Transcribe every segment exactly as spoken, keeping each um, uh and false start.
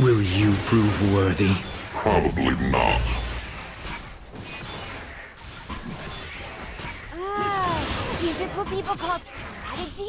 Will you prove worthy? Probably not. Uh, is this what people call strategy?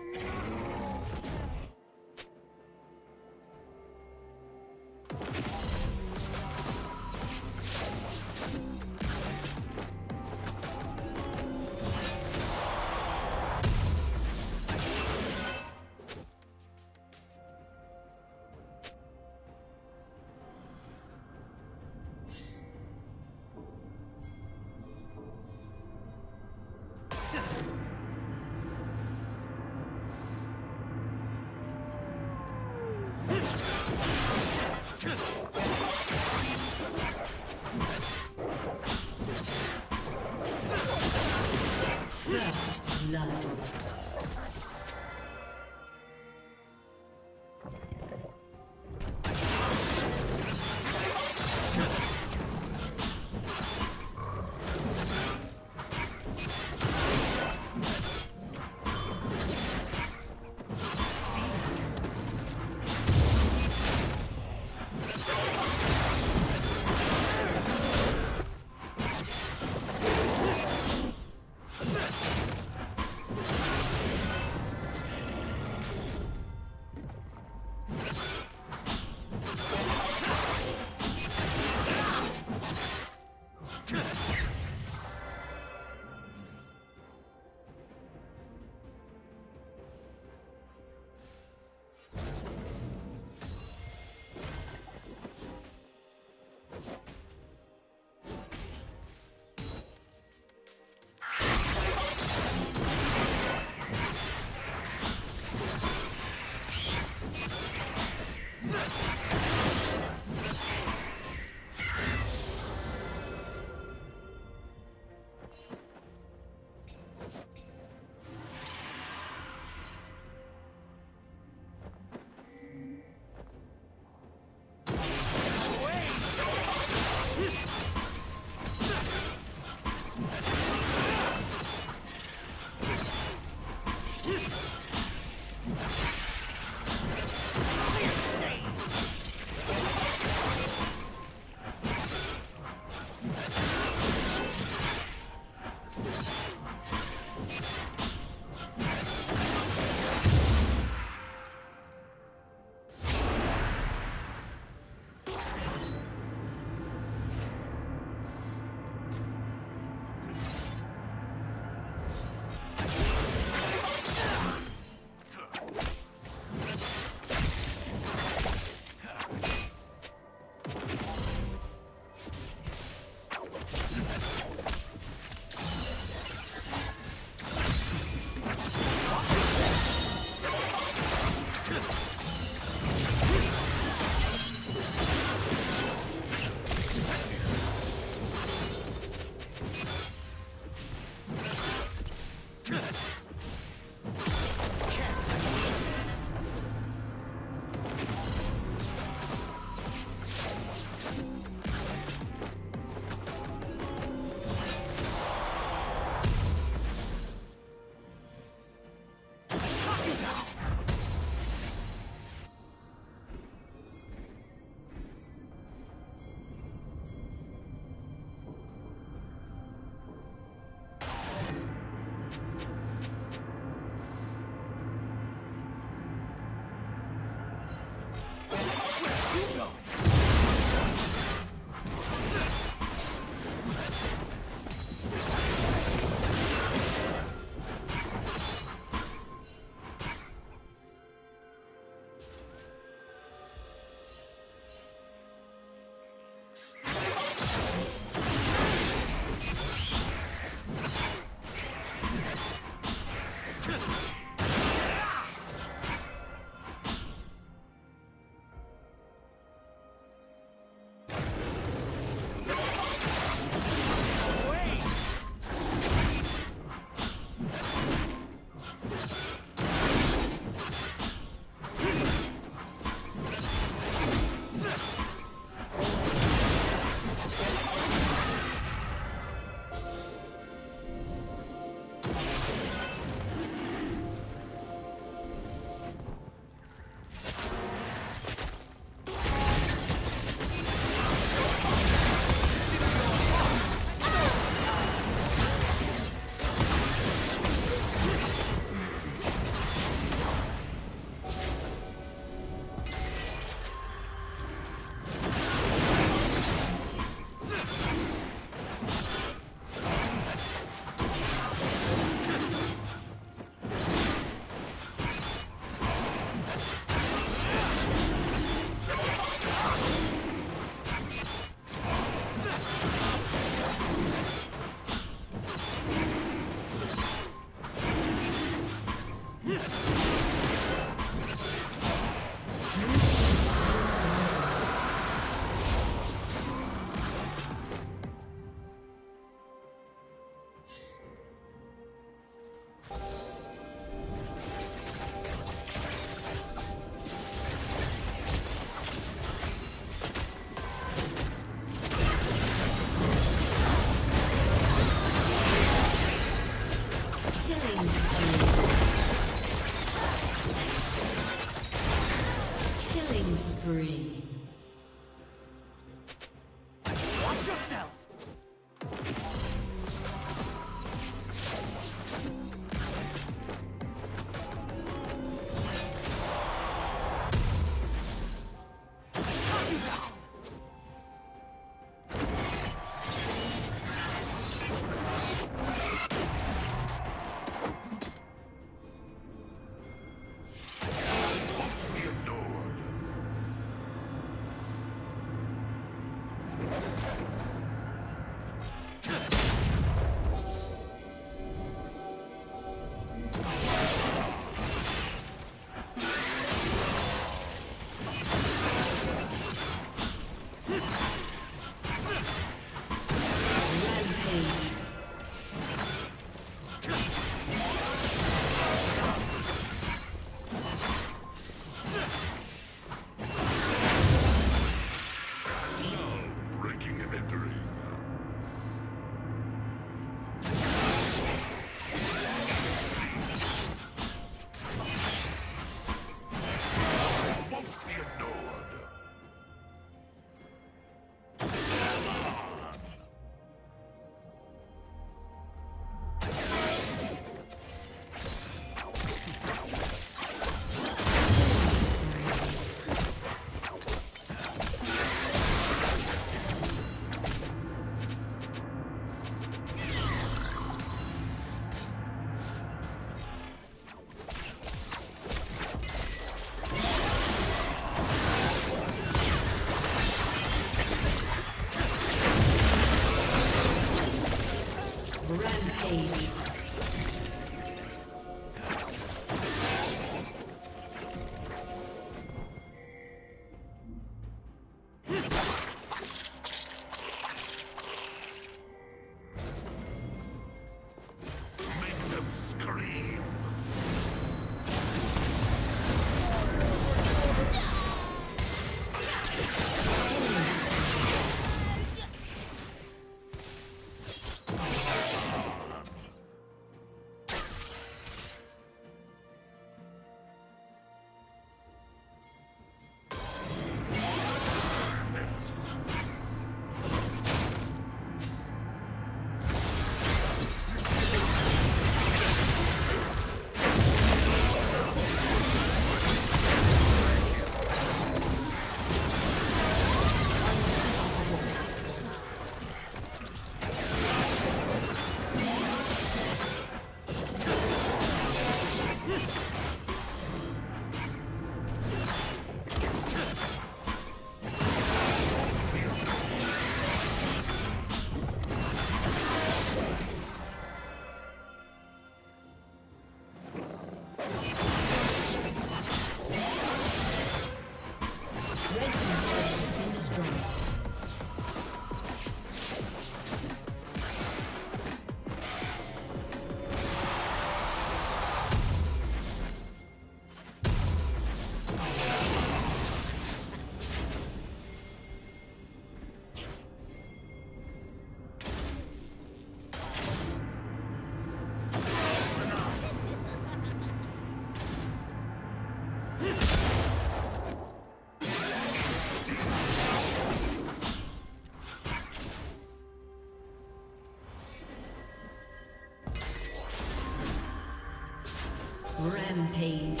Rampage.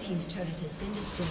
Team's turret has been destroyed.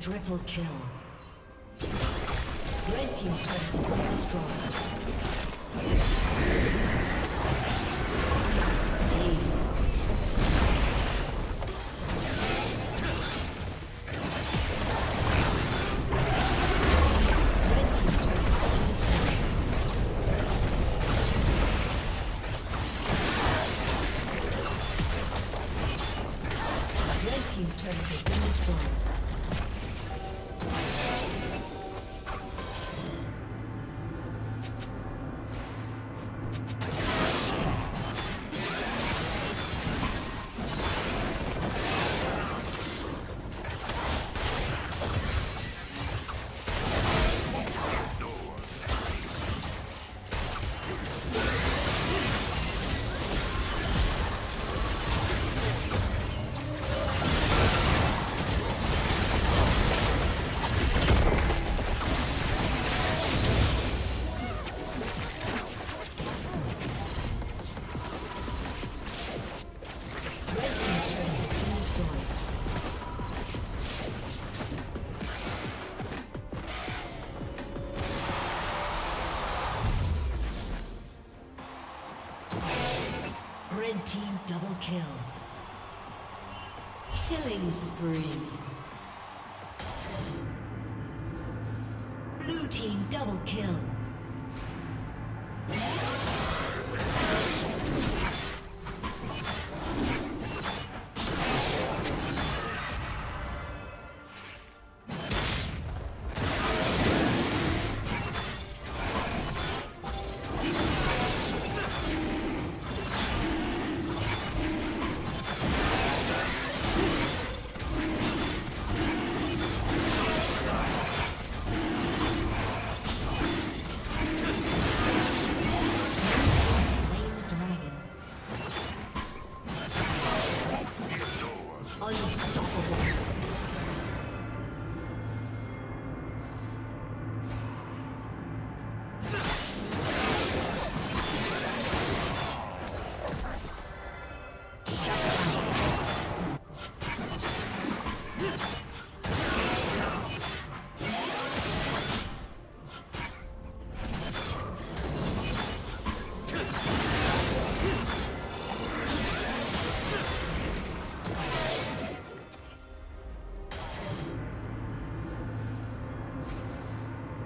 Triple kill. Red team's turret has been destroyed. Dazed. Red team's turret has been destroyed. Red team's turret has been destroyed. Team double kill. Killing spree. Blue team double kill.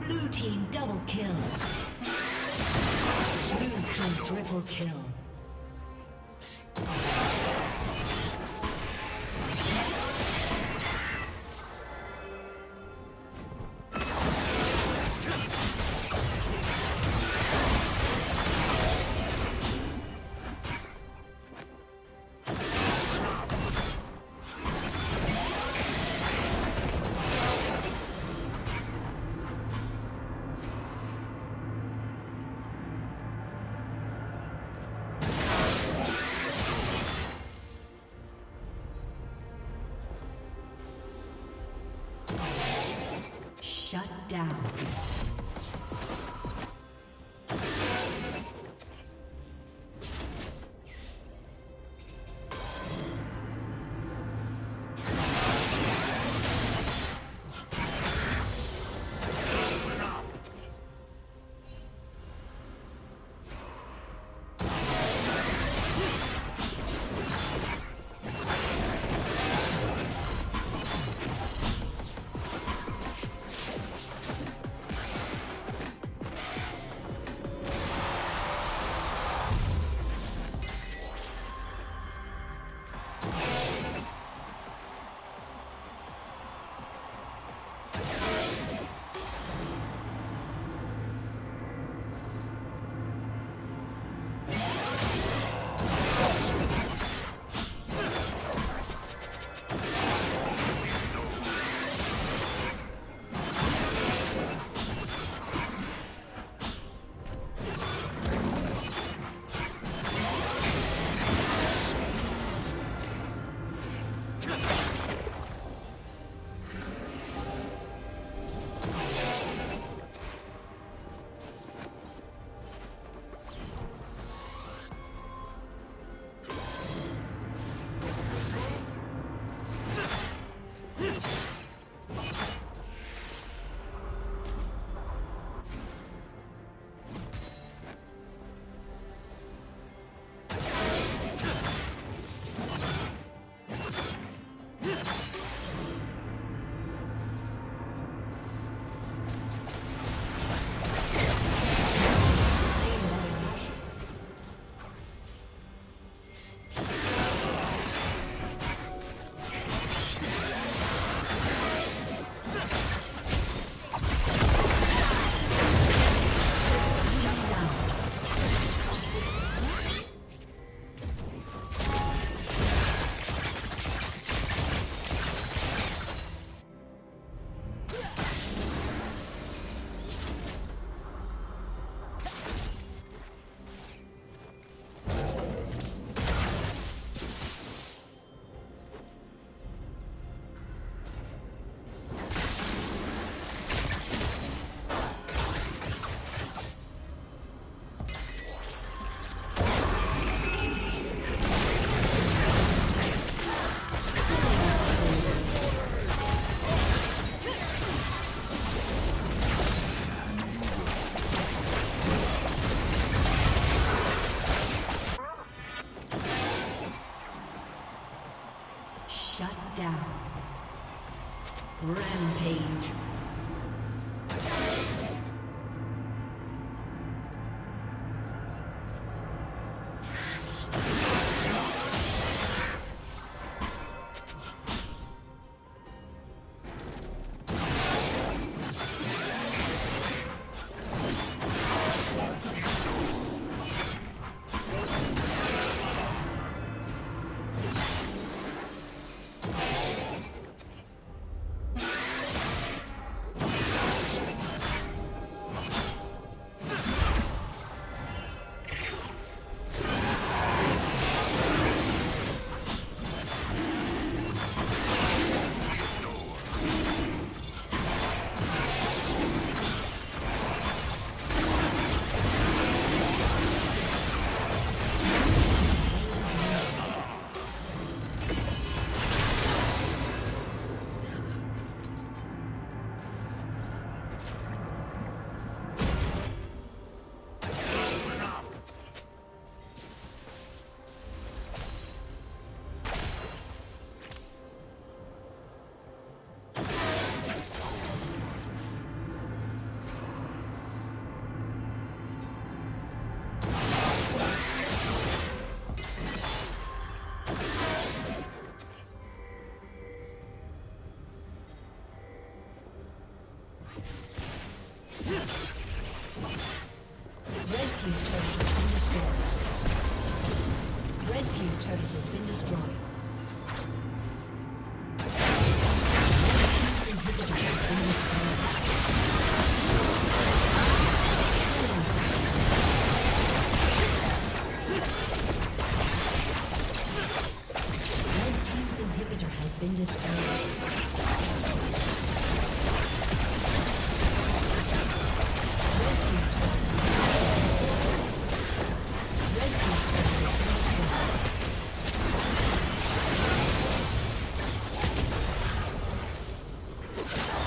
Blue team double kill. Blue team triple kill. Shut down. Rampage. You